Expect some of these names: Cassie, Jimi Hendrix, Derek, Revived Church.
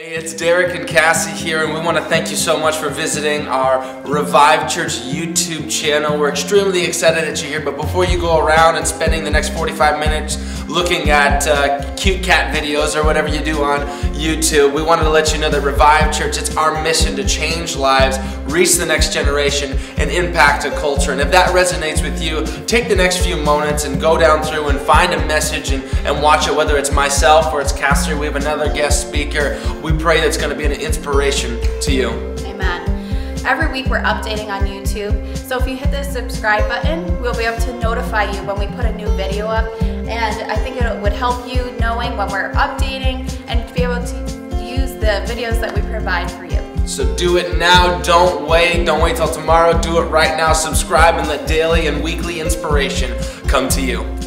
Hey, it's Derek and Cassie here, and we want to thank you so much for visiting our Revived Church YouTube channel. We're extremely excited that you're here, but before you go around and spending the next 45 minutes looking at cute cat videos or whatever you do on YouTube, we wanted to let you know that Revived Church, it's our mission to change lives, reach the next generation, and impact a culture. And if that resonates with you, take the next few moments and go down through and find a message and watch it, whether it's myself or it's Cassie. We have another guest speaker. We pray that's going to be an inspiration to you. Amen. Every week we're updating on YouTube, so if you hit the subscribe button, we'll be able to notify you when we put a new video up, and I think it would help you knowing when we're updating and be able to use the videos that we provide for you. So do it now. Don't wait till tomorrow. Do it right now. Subscribe and let daily and weekly inspiration come to you.